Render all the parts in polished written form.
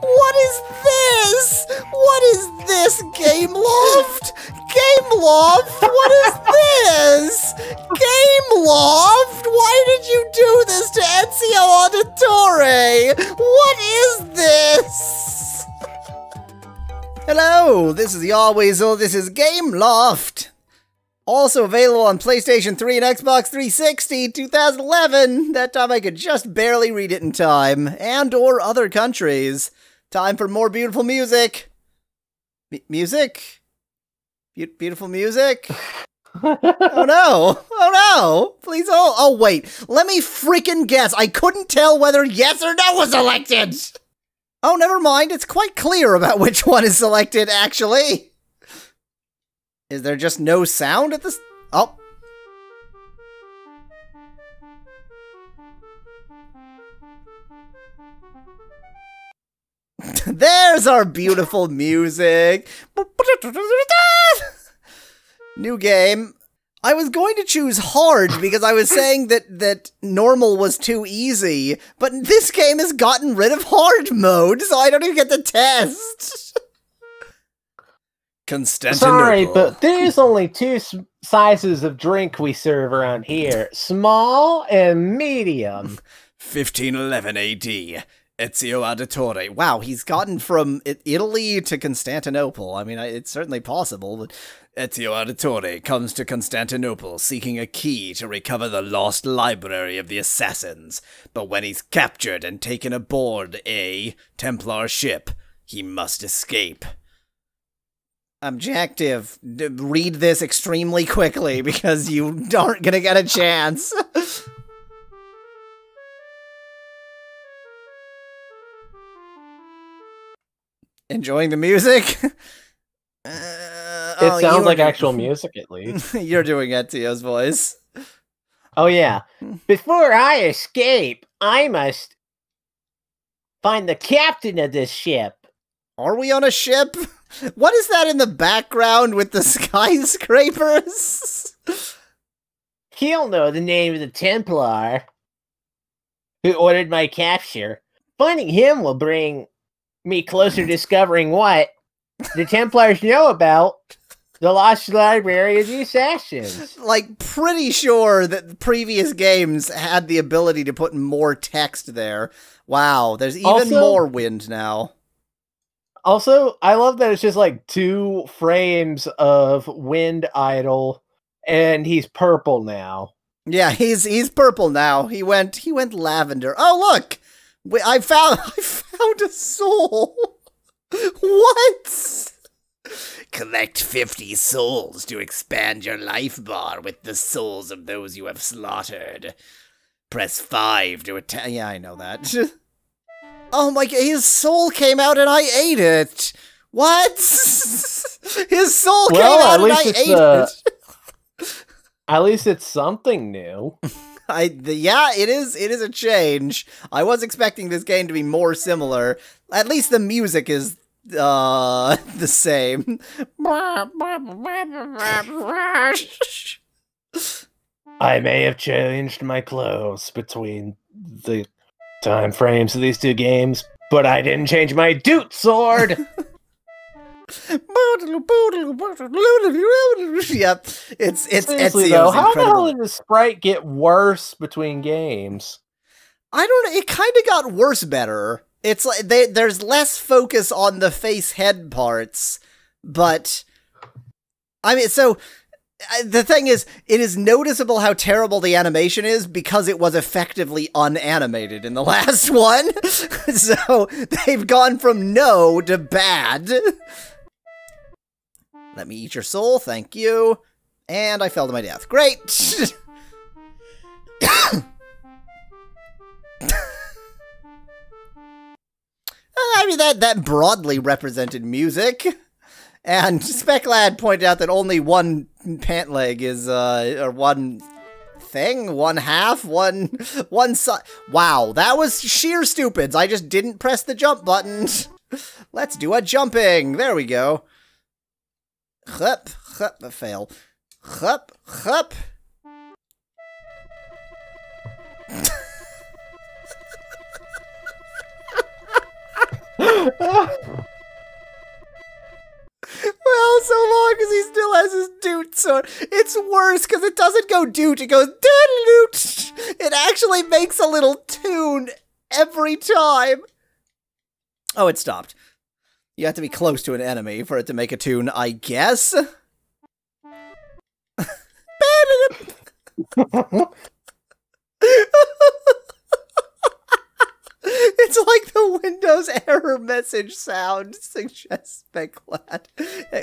What is this? What is this, Gameloft? Gameloft, what is this? Gameloft, why did you do this to Ezio Auditore? What is this? Hello, this is Yahweasel, this is Gameloft. Also available on PlayStation 3 and Xbox 360, 2011. That time I could just barely read it in time. And or other countries. Time for more beautiful music. Music? Beautiful music? Oh no! Oh no! Please hold. Oh wait, let me freaking guess. I couldn't tell whether yes or no was selected! Oh, never mind. It's quite clear about which one is selected, actually. Is there just no sound at this? Oh. There's our beautiful music. New game. I was going to choose hard because I was saying that normal was too easy, but this game has gotten rid of hard mode, so I don't even get the test. Constantinople. Sorry, but there's only two sizes of drink we serve around here. Small and medium. 1511 AD. Ezio Auditore. Wow, he's gotten from Italy to Constantinople. I mean, it's certainly possible, but... Ezio Auditore comes to Constantinople seeking a key to recover the lost library of the assassins. But when he's captured and taken aboard a Templar ship, he must escape. Objective. Read this extremely quickly because you aren't gonna get a chance. Enjoying the music? It sounds like actual music, at least. You're doing Ezio's voice. Oh, yeah. Before I escape, I must find the captain of this ship. Are we on a ship? What is that in the background with the skyscrapers? He'll know the name of the Templar who ordered my capture. Finding him will bring... me closer to discovering what the Templars know about the lost library of the assassins. Like, pretty sure that the previous games had the ability to put more text there. Wow, there's even also more wind now. Also, I love that it's just like 2 frames of wind idle, and he's purple now. Yeah, he's purple now. He went lavender. Oh, look! I found a soul. What? Collect 50 souls to expand your life bar with the souls of those you have slaughtered. Press 5 to attack. Yeah, I know that. Oh my god, his soul came out and I ate it. What? His soul came out and I ate it. At least it's something new. Yeah, it is a change. I was expecting this game to be more similar. At least the music is the same. I may have changed my clothes between the time frames of these two games, but I didn't change my dude sword. Yep, it's seriously, though, how the hell did the sprite get worse between games? I don't know. It kind of got worse better. It's like there's less focus on the face head parts, but I mean, so the thing is, it is noticeable how terrible the animation is because it was effectively unanimated in the last one. So they've gone from no to bad. Let me eat your soul, thank you. And I fell to my death. Great! I mean, that broadly represented music. And SpecLad pointed out that only one pant leg is, or one thing, one half, one side. Wow, that was sheer stupid. I just didn't press the jump button. Let's do a jumping. There we go. Hup, hup, I fail. Hup, hup. Well, so long as he still has his doot sword. It's worse because it doesn't go doot, it goes doot. It actually makes a little tune every time. Oh, it stopped. You have to be close to an enemy for it to make a tune, I guess. It's like the Windows error message sound suggests SpecLad.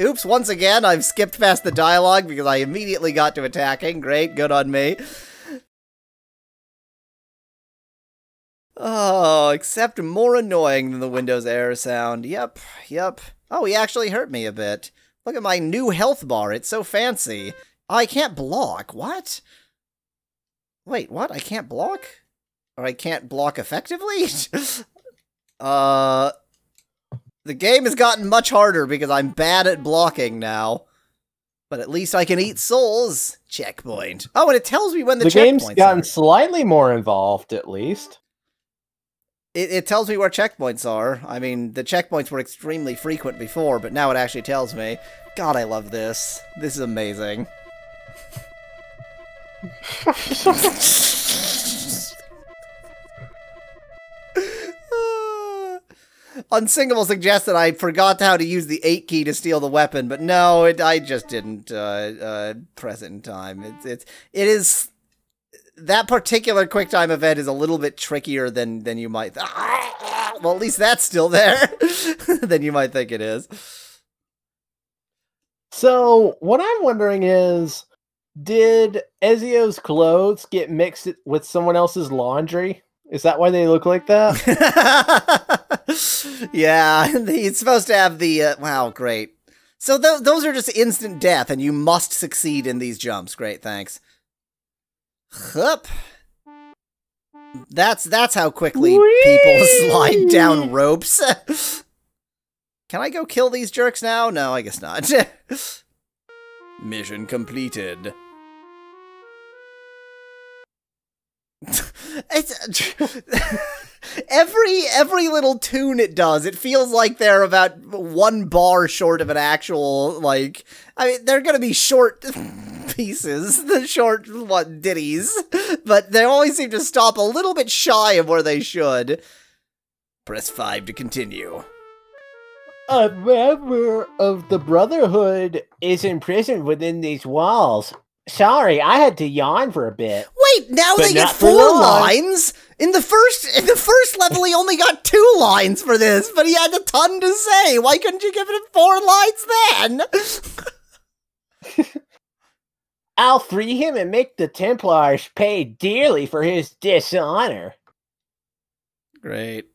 Oops, once again, I've skipped past the dialogue because I immediately got to attacking. Great, good on me. Oh, except more annoying than the Windows error sound. Yep, yep. Oh, he actually hurt me a bit. Look at my new health bar, it's so fancy. Oh, I can't block, what? Wait, what? I can't block? Or I can't block effectively? The game has gotten much harder because I'm bad at blocking now. But at least I can eat souls. Checkpoint. Oh, and it tells me when the checkpoints are. The game's gotten slightly more involved, at least. It tells me where checkpoints are. I mean, the checkpoints were extremely frequent before, but now it actually tells me. God, I love this. This is amazing. Unsingable suggests that I forgot how to use the 8 key to steal the weapon, but no, I just didn't press it in time. It is... That particular QuickTime event is a little bit trickier than you might... Well, at least that's still there than you might think it is. So, what I'm wondering is, did Ezio's clothes get mixed with someone else's laundry? Is that why they look like that? Yeah, he's supposed to have the... wow, great. So those are just instant death, and you must succeed in these jumps. Great, thanks. Hup. That's how quickly Whee! People slide down ropes. Can I go kill these jerks now? No, I guess not. Mission completed. It's every little tune it does, it feels like they're about one bar short of an actual, like, I mean, they're gonna be short pieces, the short what ditties, but they always seem to stop a little bit shy of where they should. Press 5 to continue. A member of the Brotherhood is imprisoned within these walls. Sorry, I had to yawn for a bit. Wait, now they get 4 lines? In the first level, he only got 2 lines for this, but he had a ton to say. Why couldn't you give it 4 lines then? I'll free him and make the Templars pay dearly for his dishonor. Great.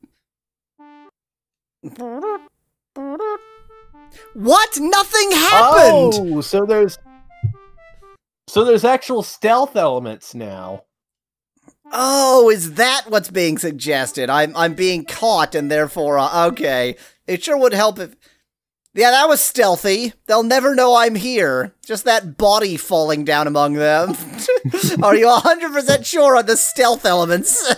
What? Nothing happened! Oh, so there's... actual stealth elements now. Oh, is that what's being suggested? I'm being caught and therefore okay. It sure would help if... Yeah, that was stealthy. They'll never know I'm here. Just that body falling down among them. Are you 100% sure on the stealth elements?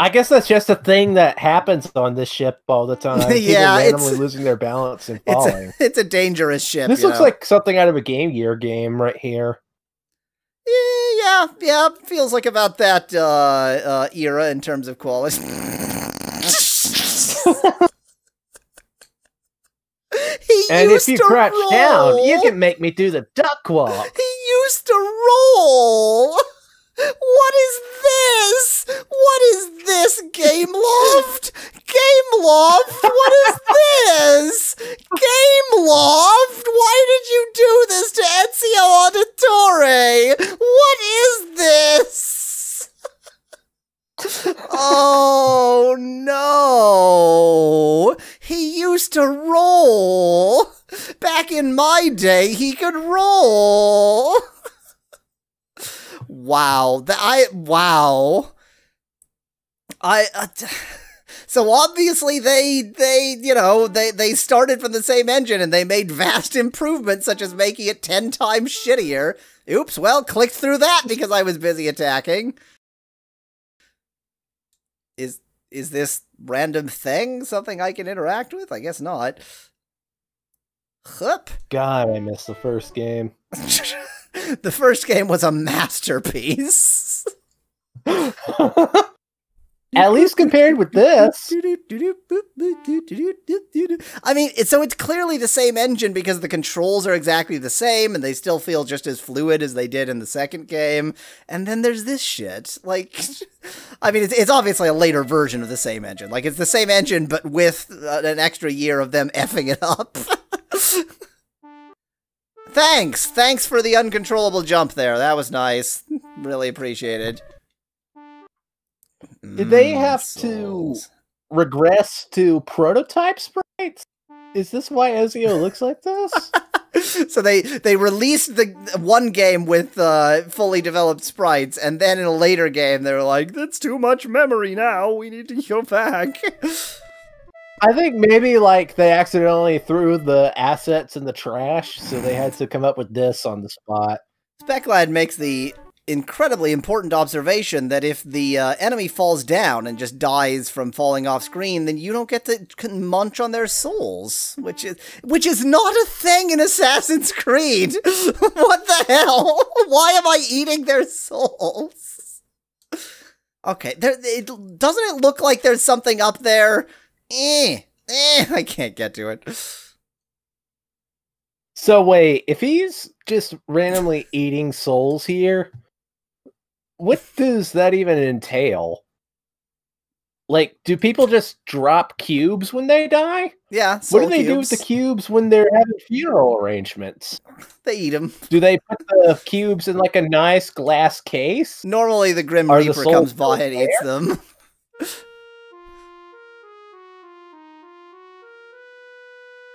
I guess that's just a thing that happens on this ship all the time. Yeah, people randomly losing their balance and falling. It's a dangerous ship. This looks like something out of a Game Gear game right here. Yeah. Feels like about that era in terms of quality. And if you crouch down, you can make me do the duck walk. He used to roll. What is this? What is this, Gameloft? Gameloft, what is this? Gameloft, why did you do this to Ezio Auditore? What is this? Oh, no. He used to roll. Back in my day, he could roll. Wow. So obviously they started from the same engine and they made vast improvements, such as making it 10 times shittier. Oops, well, clicked through that because I was busy attacking. Is is this random thing something I can interact with? I guess not. Hup. God, I missed the first game. The first game was a masterpiece. At least compared with this. I mean, so it's clearly the same engine because the controls are exactly the same and they still feel just as fluid as they did in the second game. And then there's this shit. Like, I mean, it's obviously a later version of the same engine. Like, it's the same engine, but with an extra year of them effing it up. Thanks! Thanks for the uncontrollable jump there. That was nice. Really appreciated. Did they have to regress to prototype sprites? Is this why Ezio looks like this? So they released the one game with fully developed sprites, and then in a later game they're like, that's too much memory now, we need to go back. I think maybe like they accidentally threw the assets in the trash, so they had to come up with this on the spot. SpecLad makes the incredibly important observation that if the enemy falls down and just dies from falling off screen, then you don't get to munch on their souls, which is not a thing in Assassin's Creed. What the hell? Why am I eating their souls? Okay, doesn't it look like there's something up there? I can't get to it. So wait, if he's just randomly eating souls here, what does that even entail? Like, do people just drop cubes when they die? Yeah, soul cubes. What do they do with the cubes when they're having funeral arrangements? They eat them. Do they put the cubes in, like, a nice glass case? Normally the Grim Reaper comes by and eats them.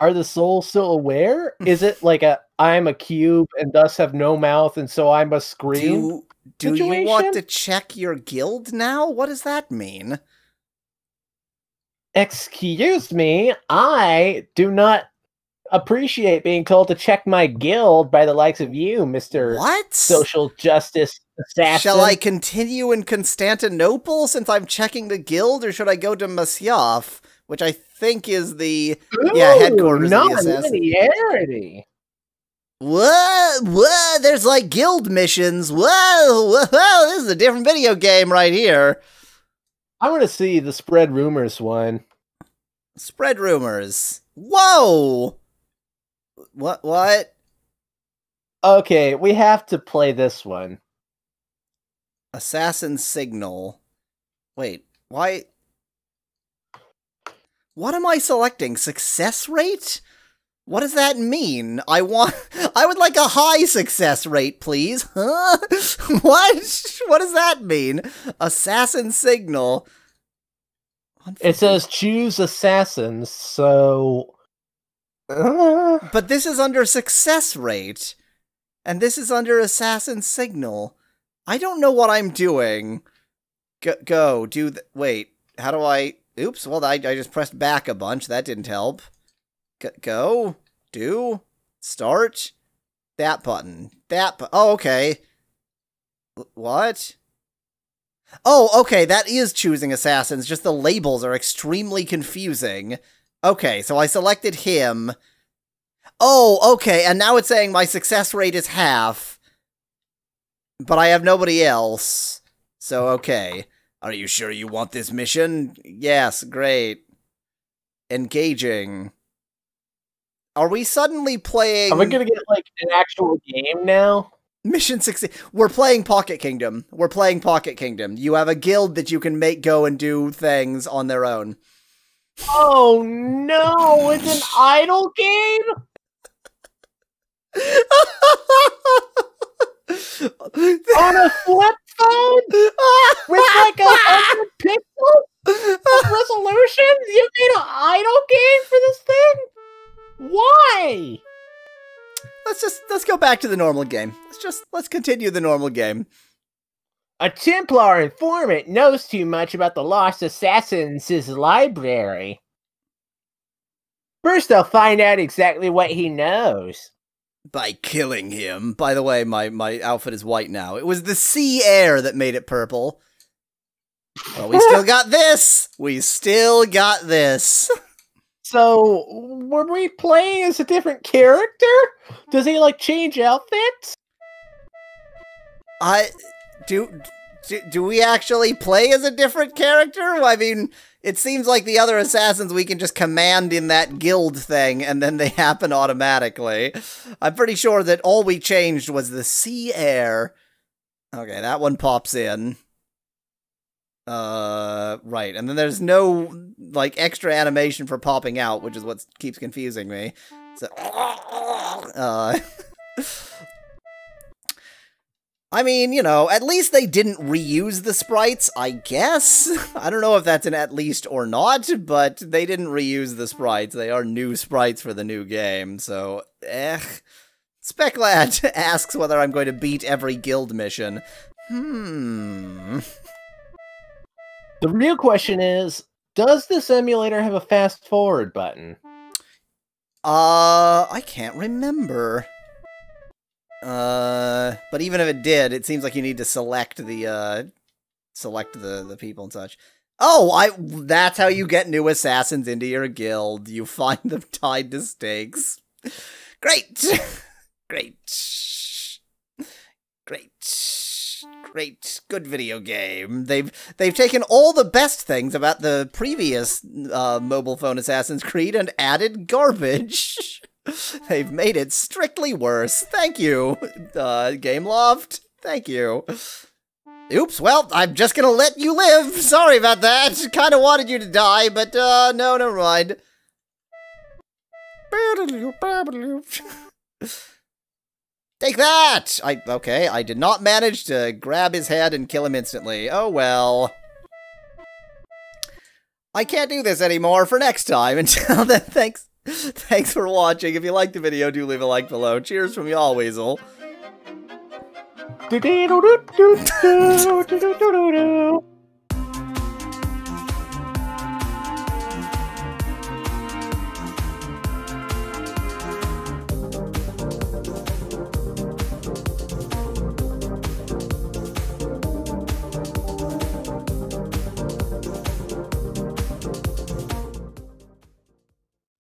Are the souls still aware? Is it like a, I'm a cube and thus have no mouth and so I must scream situation? You want to check your guild now? What does that mean? Excuse me, I do not appreciate being told to check my guild by the likes of you, Mr. What? Social Justice Assassin. Shall I continue in Constantinople since I'm checking the guild, or should I go to Masyaf? Which I think is the headquarters of the Assassin. Whoa, there's like guild missions. Whoa, this is a different video game right here. I want to see the Spread Rumors one. Spread Rumors. Whoa! What? Okay, we have to play this one. Assassin Signal. Wait, why... What am I selecting? Success rate? What does that mean? I would like a high success rate, please. Huh? What? What does that mean? Assassin Signal. It says choose assassins, so... But this is under success rate. And this is under Assassin Signal. I don't know what I'm doing. Go. Do the... Wait. How do I... Oops, well, I just pressed back a bunch. That didn't help. Go. Do. Start. That button. Oh, okay. What? Oh, okay, that is choosing assassins. Just the labels are extremely confusing. Okay, so I selected him. Oh, okay, and now it's saying my success rate is half. But I have nobody else. So, okay. Are you sure you want this mission? Yes, great. Engaging. Are we suddenly playing... Are we going to get, like, an actual game now? Mission 16. We're playing Pocket Kingdom. You have a guild that you can make go and do things on their own. Oh, no! It's an idle game?! On a flip phone with like 100 pixels of resolution, you made an idle game for this thing? Why? Let's go back to the normal game. Let's continue the normal game. A Templar informant knows too much about the lost assassins' library. First, they'll find out exactly what he knows. By killing him. By the way, my outfit is white now. It was the sea air that made it purple. But we still got this. We still got this. So when we play as a different character, does he like change outfits? Do we actually play as a different character? I mean, it seems like the other assassins we can just command in that guild thing, and then they happen automatically. I'm pretty sure that all we changed was the sea air. Okay, that one pops in. Right, and then there's no, like, extra animation for popping out, which is what keeps confusing me. So, I mean, you know, at least they didn't reuse the sprites, I guess? I don't know if that's an at least or not, but they didn't reuse the sprites. They are new sprites for the new game, so, eh. SpecLad asks whether I'm going to beat every guild mission. The real question is, does this emulator have a fast-forward button? I can't remember. But even if it did, it seems like you need to select the people and such. Oh, that's how you get new assassins into your guild. You find them tied to stakes. Great! Great. Great. Great. Good video game. They've taken all the best things about the previous, mobile phone Assassin's Creed and added garbage. They've made it strictly worse. Thank you, Gameloft. Thank you. Oops, well, I'm just gonna let you live. Sorry about that. Kinda wanted you to die, but, no, never mind. Take that! Okay, I did not manage to grab his head and kill him instantly. Oh, well. I can't do this anymore for next time. Until then, thanks for watching. If you liked the video, do leave a like below. Cheers from Yahweasel.